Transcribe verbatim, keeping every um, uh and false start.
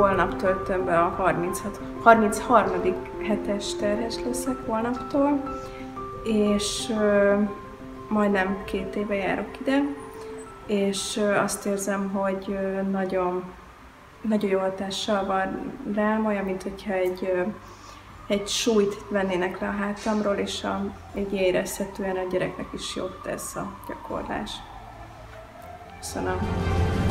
holnap töltöm be a harmincharmadik hetes terhes leszek holnaptól, és majdnem két éve járok ide, és azt érzem, hogy nagyon, nagyon jó hatással van rám, olyan, mint hogyha egy, egy súlyt vennének le a hátamról, és a, így érezhetően a gyereknek is jót tesz a gyakorlás. Köszönöm.